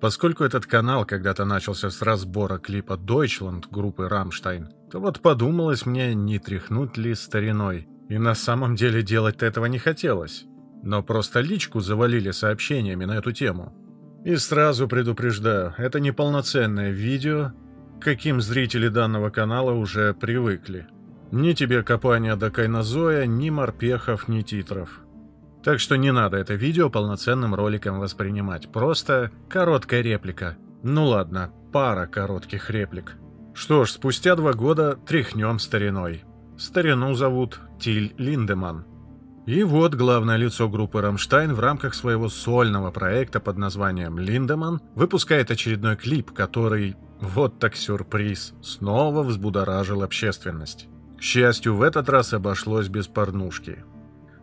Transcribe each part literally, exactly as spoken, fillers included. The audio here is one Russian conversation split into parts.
Поскольку этот канал когда-то начался с разбора клипа «Deutschland» группы «Rammstein», то вот подумалось мне, не тряхнуть ли стариной. И на самом деле делать-то этого не хотелось. Но просто личку завалили сообщениями на эту тему. И сразу предупреждаю, это неполноценное видео, к каким зрители данного канала уже привыкли. Ни тебе копания до кайнозоя, ни морпехов, ни титров. Так что не надо это видео полноценным роликом воспринимать, просто короткая реплика. Ну ладно, пара коротких реплик. Что ж, спустя два года тряхнем стариной. Старину зовут Тиль Линдеман. И вот главное лицо группы «Рамштайн» в рамках своего сольного проекта под названием «Линдеман» выпускает очередной клип, который, вот так сюрприз, снова взбудоражил общественность. К счастью, в этот раз обошлось без порнушки.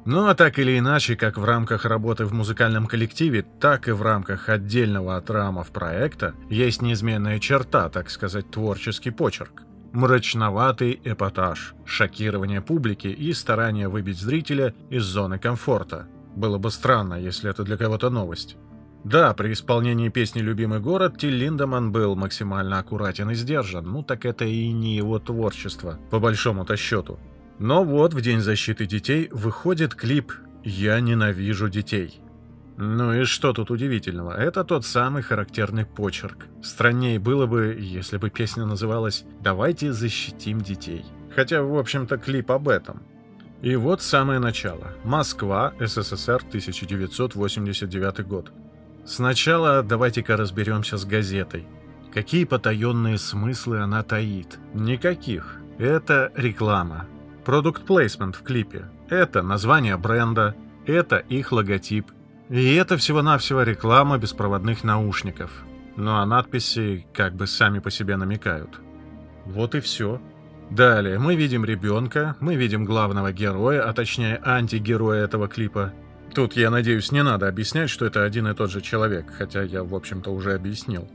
Ну а так или иначе, как в рамках работы в музыкальном коллективе, так и в рамках отдельного от рамов проекта есть неизменная черта, так сказать, творческий почерк. Мрачноватый эпатаж, шокирование публики и старание выбить зрителя из зоны комфорта. Было бы странно, если это для кого-то новость. Да, при исполнении песни «Любимый город» Тиль Линдеман был максимально аккуратен и сдержан, ну так это и не его творчество, по большому-то счету. Но вот в День защиты детей выходит клип «Я ненавижу детей». Ну и что тут удивительного? Это тот самый характерный почерк. Страннее было бы, если бы песня называлась «Давайте защитим детей». Хотя, в общем-то, клип об этом. И вот самое начало. Москва, СССР, тысяча девятьсот восемьдесят девятый год. Сначала давайте-ка разберемся с газетой. Какие потаенные смыслы она таит? Никаких. Это реклама. Продукт-плейсмент в клипе, это название бренда, это их логотип, и это всего-навсего реклама беспроводных наушников. Ну а надписи как бы сами по себе намекают. Вот и все. Далее мы видим ребенка, мы видим главного героя, а точнее антигероя этого клипа. Тут, я надеюсь, не надо объяснять, что это один и тот же человек, хотя я, в общем-то, уже объяснил.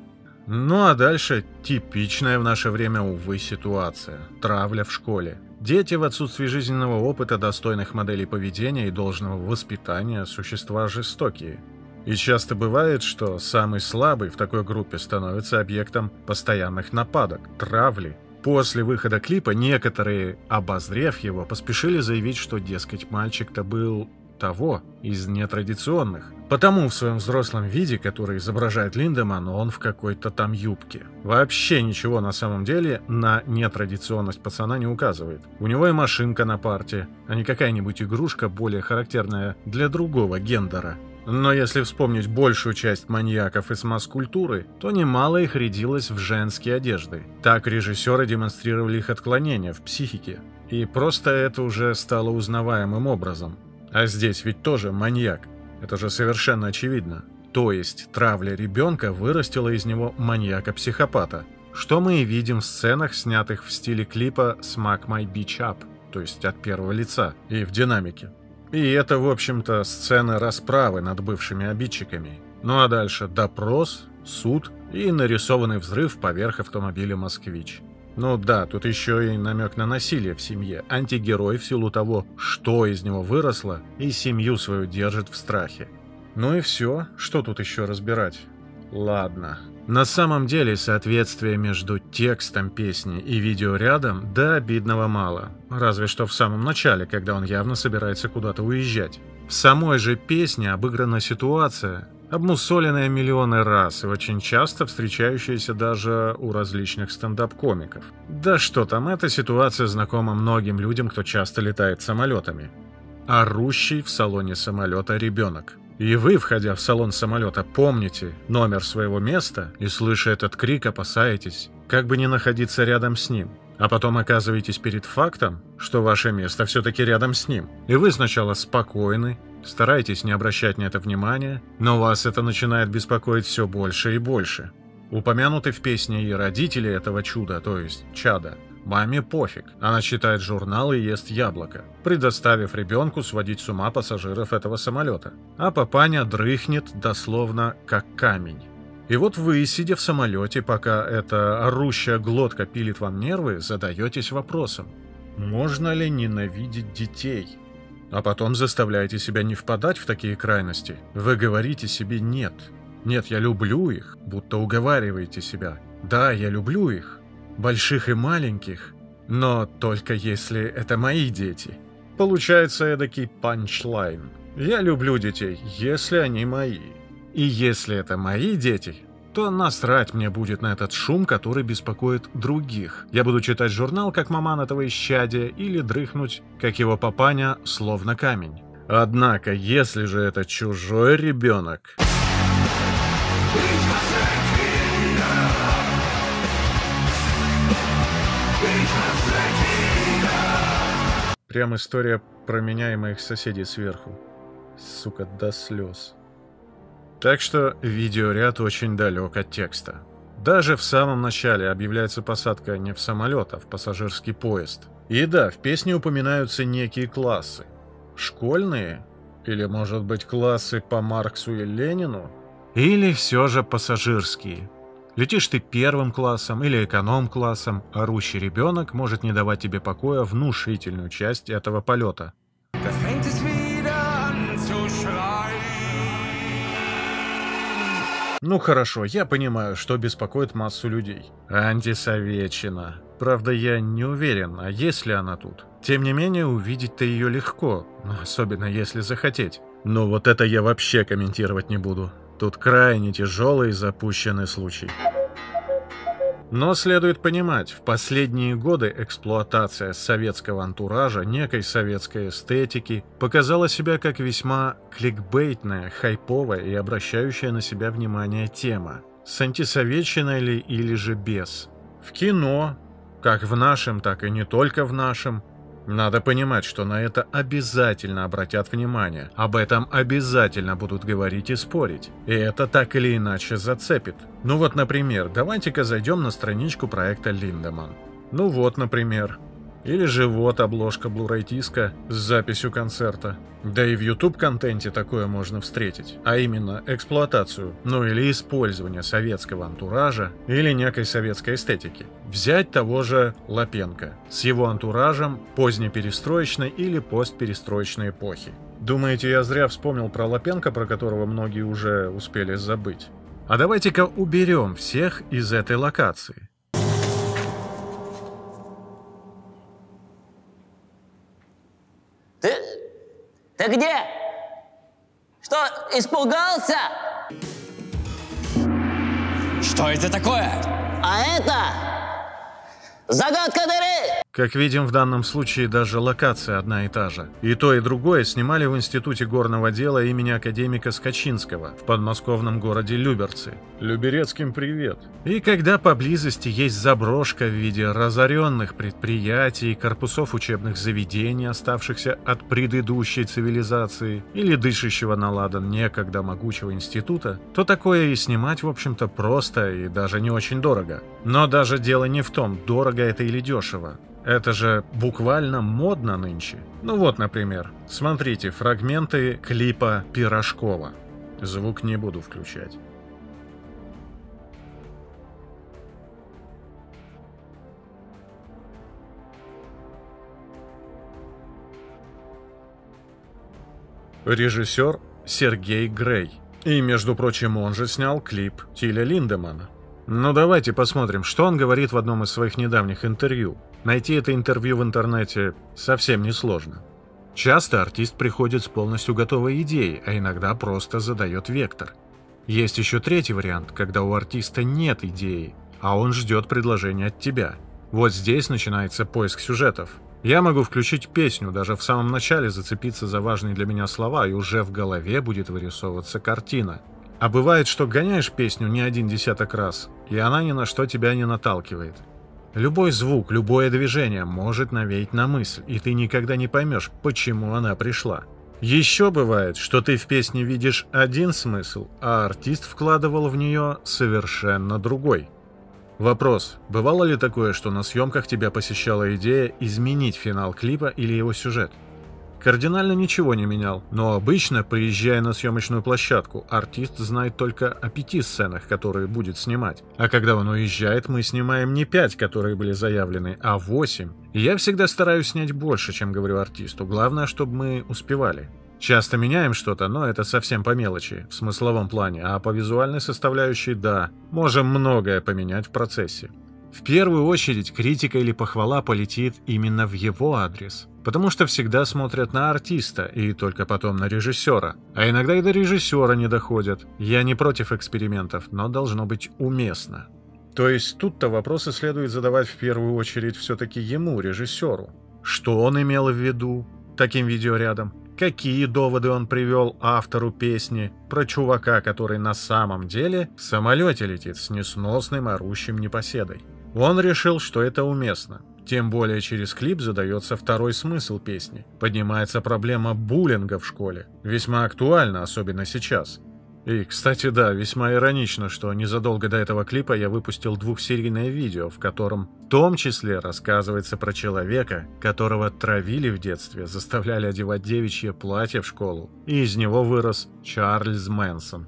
Ну а дальше типичная в наше время, увы, ситуация. Травля в школе. Дети в отсутствии жизненного опыта, достойных моделей поведения и должного воспитания – существа жестокие. И часто бывает, что самый слабый в такой группе становится объектом постоянных нападок, травли. После выхода клипа некоторые, обозрев его, поспешили заявить, что, дескать, мальчик-то был того, из нетрадиционных. Потому в своем взрослом виде, который изображает Линдеман, он в какой-то там юбке. Вообще ничего на самом деле на нетрадиционность пацана не указывает. У него и машинка на парте, а не какая-нибудь игрушка, более характерная для другого гендера. Но если вспомнить большую часть маньяков из масс-культуры, то немало их рядилось в женские одежды. Так режиссеры демонстрировали их отклонения в психике. И просто это уже стало узнаваемым образом. А здесь ведь тоже маньяк. Это же совершенно очевидно. То есть травля ребенка вырастила из него маньяка-психопата, что мы и видим в сценах, снятых в стиле клипа «Smack my bitch up», то есть от первого лица, и в динамике. И это, в общем-то, сцены расправы над бывшими обидчиками. Ну а дальше допрос, суд и нарисованный взрыв поверх автомобиля «Москвич». Ну да, тут еще и намек на насилие в семье. Антигерой в силу того, что из него выросло, и семью свою держит в страхе. Ну и все, что тут еще разбирать? Ладно. На самом деле соответствие между текстом песни и видеорядом до обидного мало. Разве что в самом начале, когда он явно собирается куда-то уезжать. В самой же песне обыграна ситуация, обмусоленная миллионы раз и очень часто встречающаяся даже у различных стендап-комиков. Да что там, эта ситуация знакома многим людям, кто часто летает самолетами. Орущий в салоне самолета ребенок. И вы, входя в салон самолета, помните номер своего места и, слыша этот крик, опасаетесь, как бы не находиться рядом с ним. А потом оказываетесь перед фактом, что ваше место все-таки рядом с ним. И вы сначала спокойны, старайтесь не обращать на это внимания, но вас это начинает беспокоить все больше и больше. Упомянуты в песне и родители этого чуда, то есть чада. Маме пофиг, она читает журнал и ест яблоко, предоставив ребенку сводить с ума пассажиров этого самолета. А папаня дрыхнет дословно как камень. И вот вы, сидя в самолете, пока эта орущая глотка пилит вам нервы, задаетесь вопросом: можно ли ненавидеть детей? А потом заставляете себя не впадать в такие крайности. Вы говорите себе «нет». Нет, я люблю их, будто уговариваете себя. Да, я люблю их, больших и маленьких, но только если это мои дети. Получается эдакий панчлайн. Я люблю детей, если они мои. И если это мои дети, то насрать мне будет на этот шум, который беспокоит других. Я буду читать журнал, как маман этого исчадия, или дрыхнуть, как его папаня, словно камень. Однако, если же это чужой ребенок... Прям история про меня и моих соседей сверху. Сука, до слез. Так что видеоряд очень далек от текста. Даже в самом начале объявляется посадка не в самолет, а в пассажирский поезд. И да, в песне упоминаются некие классы. Школьные? Или, может быть, классы по Марксу и Ленину? Или все же пассажирские? Летишь ты первым классом или эконом-классом, орущий ребенок может не давать тебе покоя внушительную часть этого полета. Ну хорошо, я понимаю, что беспокоит массу людей. Антисоветчина. Правда, я не уверен, а есть ли она тут. Тем не менее, увидеть-то ее легко, особенно если захотеть. Но вот это я вообще комментировать не буду. Тут крайне тяжелый и запущенный случай. Но следует понимать, в последние годы эксплуатация советского антуража, некой советской эстетики, показала себя как весьма кликбейтная, хайповая и обращающая на себя внимание тема. С антисоветчиной ли или же без? В кино, как в нашем, так и не только в нашем, надо понимать, что на это обязательно обратят внимание, об этом обязательно будут говорить и спорить, и это так или иначе зацепит. Ну вот, например, давайте-ка зайдем на страничку проекта Линдеман. Ну вот, например. Или же вот обложка блурайтиска с записью концерта. Да и в YouTube-контенте такое можно встретить, а именно эксплуатацию, ну или использование советского антуража или некой советской эстетики. Взять того же Лапенко с его антуражем позднеперестроечной или постперестроечной эпохи. Думаете, я зря вспомнил про Лапенко, про которого многие уже успели забыть? А давайте-ка уберем всех из этой локации. Ты? Ты где? Что, испугался? Что это такое? А это загадка дыры! Как видим, в данном случае даже локация одна и та же. И то, и другое снимали в Институте горного дела имени академика Скачинского в подмосковном городе Люберцы. Люберецким привет. И когда поблизости есть заброшка в виде разоренных предприятий, корпусов учебных заведений, оставшихся от предыдущей цивилизации, или дышащего на ладан некогда могучего института, то такое и снимать, в общем-то, просто и даже не очень дорого. Но даже дело не в том, дорого это или дешево. Это же буквально модно нынче. Ну вот, например, смотрите фрагменты клипа Пирожкова. Звук не буду включать. Режиссер Сергей Грей. И, между прочим, он же снял клип Тиля Линдемана. Ну давайте посмотрим, что он говорит в одном из своих недавних интервью. Найти это интервью в интернете совсем несложно. Часто артист приходит с полностью готовой идеей, а иногда просто задает вектор. Есть еще третий вариант, когда у артиста нет идеи, а он ждет предложения от тебя. Вот здесь начинается поиск сюжетов. Я могу включить песню, даже в самом начале зацепиться за важные для меня слова, и уже в голове будет вырисовываться картина. А бывает, что гоняешь песню не один десяток раз, и она ни на что тебя не наталкивает. Любой звук, любое движение может навеять на мысль, и ты никогда не поймешь, почему она пришла. Еще бывает, что ты в песне видишь один смысл, а артист вкладывал в нее совершенно другой. Вопрос: бывало ли такое, что на съемках тебя посещала идея изменить финал клипа или его сюжет? Кардинально ничего не менял, но обычно, приезжая на съемочную площадку, артист знает только о пяти сценах, которые будет снимать. А когда он уезжает, мы снимаем не пять, которые были заявлены, а восемь. И я всегда стараюсь снять больше, чем говорю артисту, главное, чтобы мы успевали. Часто меняем что-то, но это совсем по мелочи, в смысловом плане, а по визуальной составляющей – да, можем многое поменять в процессе. В первую очередь критика или похвала полетит именно в его адрес, потому что всегда смотрят на артиста и только потом на режиссера, а иногда и до режиссера не доходят. Я не против экспериментов, но должно быть уместно. То есть тут-то вопросы следует задавать в первую очередь все-таки ему, режиссеру. Что он имел в виду таким видеорядом? Какие доводы он привел автору песни про чувака, который на самом деле в самолете летит с несносным орущим непоседой? Он решил, что это уместно. Тем более через клип задается второй смысл песни. Поднимается проблема буллинга в школе. Весьма актуально, особенно сейчас. И, кстати, да, весьма иронично, что незадолго до этого клипа я выпустил двухсерийное видео, в котором в том числе рассказывается про человека, которого травили в детстве, заставляли одевать девичье платье в школу, и из него вырос Чарльз Мэнсон.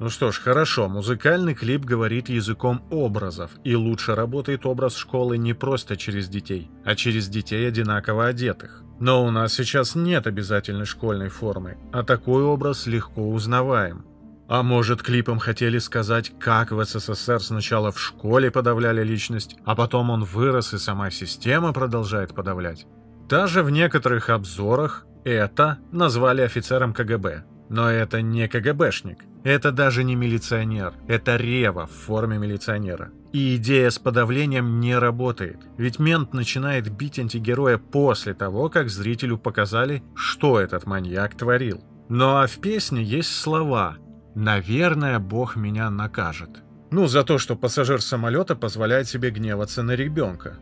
Ну что ж, хорошо, музыкальный клип говорит языком образов, и лучше работает образ школы не просто через детей, а через детей одинаково одетых. Но у нас сейчас нет обязательной школьной формы, а такой образ легко узнаваем. А может, клипом хотели сказать, как в СССР сначала в школе подавляли личность, а потом он вырос и сама система продолжает подавлять? Даже в некоторых обзорах это назвали офицером ка гэ бэ. Но это не ка гэ бэшник, это даже не милиционер, это рева в форме милиционера. И идея с подавлением не работает, ведь мент начинает бить антигероя после того, как зрителю показали, что этот маньяк творил. Ну а в песне есть слова: «Наверное, Бог меня накажет». Ну, за то, что пассажир самолета позволяет себе гневаться на ребенка.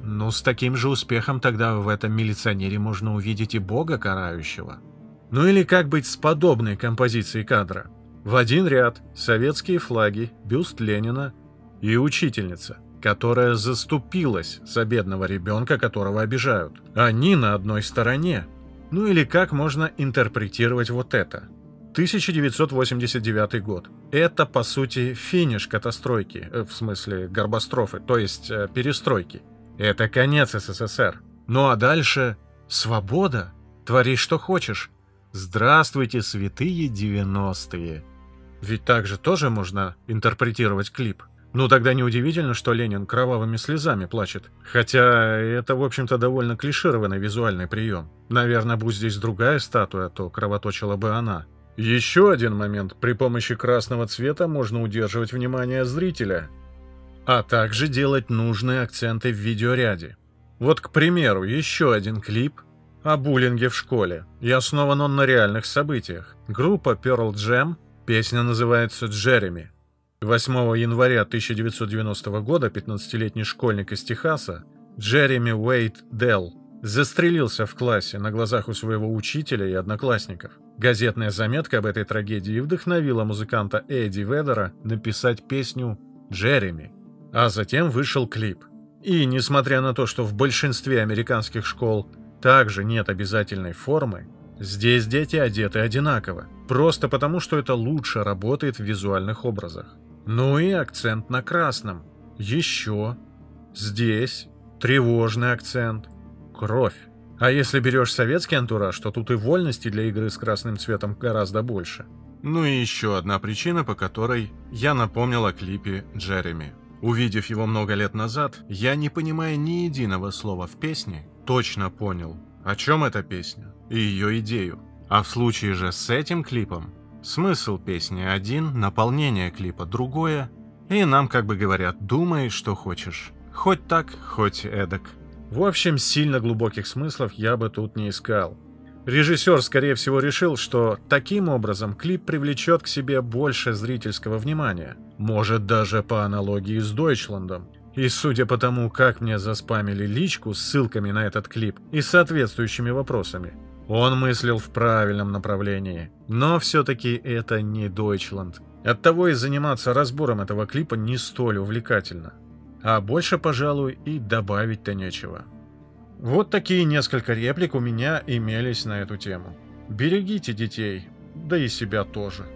Ну, с таким же успехом тогда в этом милиционере можно увидеть и Бога карающего. Ну или как быть с подобной композицией кадра? В один ряд советские флаги, бюст Ленина и учительница, которая заступилась за бедного ребенка, которого обижают. Они на одной стороне. Ну или как можно интерпретировать вот это? тысяча девятьсот восемьдесят девятый год. Это, по сути, финиш катастройки, в смысле горбострофы, то есть перестройки. Это конец эс эс эс эр. Ну а дальше свобода. Твори, что хочешь. Здравствуйте, святые девяностые. Ведь так же тоже можно интерпретировать клип. Ну тогда неудивительно, что Ленин кровавыми слезами плачет. Хотя это, в общем-то, довольно клишированный визуальный прием. Наверное, будь здесь другая статуя, то кровоточила бы она. Еще один момент. При помощи красного цвета можно удерживать внимание зрителя, а также делать нужные акценты в видеоряде. Вот, к примеру, еще один клип о буллинге в школе, и основан он на реальных событиях. Группа Pearl Jam, песня называется «Джереми». восьмого января тысяча девятьсот девяностого года пятнадцатилетний школьник из Техаса Джереми Уэйт Делл застрелился в классе на глазах у своего учителя и одноклассников. Газетная заметка об этой трагедии вдохновила музыканта Эдди Ведера написать песню «Джереми», а затем вышел клип. И несмотря на то, что в большинстве американских школ также нет обязательной формы, здесь дети одеты одинаково, просто потому, что это лучше работает в визуальных образах. Ну и акцент на красном. Еще здесь тревожный акцент. Кровь. А если берешь советский антураж, то тут и вольности для игры с красным цветом гораздо больше. Ну и еще одна причина, по которой я напомнил о клипе «Джереми». Увидев его много лет назад, я, не понимая ни единого слова в песне, точно понял, о чем эта песня и ее идею. А в случае же с этим клипом смысл песни один, наполнение клипа другое, и нам как бы говорят: думай, что хочешь. Хоть так, хоть эдак. В общем, сильно глубоких смыслов я бы тут не искал. Режиссер, скорее всего, решил, что таким образом клип привлечет к себе больше зрительского внимания. Может, даже по аналогии с Дойчландом. И судя по тому, как мне заспамили личку с ссылками на этот клип и соответствующими вопросами, он мыслил в правильном направлении. Но все-таки это не Дойчланд. Оттого и заниматься разбором этого клипа не столь увлекательно. А больше, пожалуй, и добавить-то нечего. Вот такие несколько реплик у меня имелись на эту тему. Берегите детей, да и себя тоже.